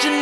But you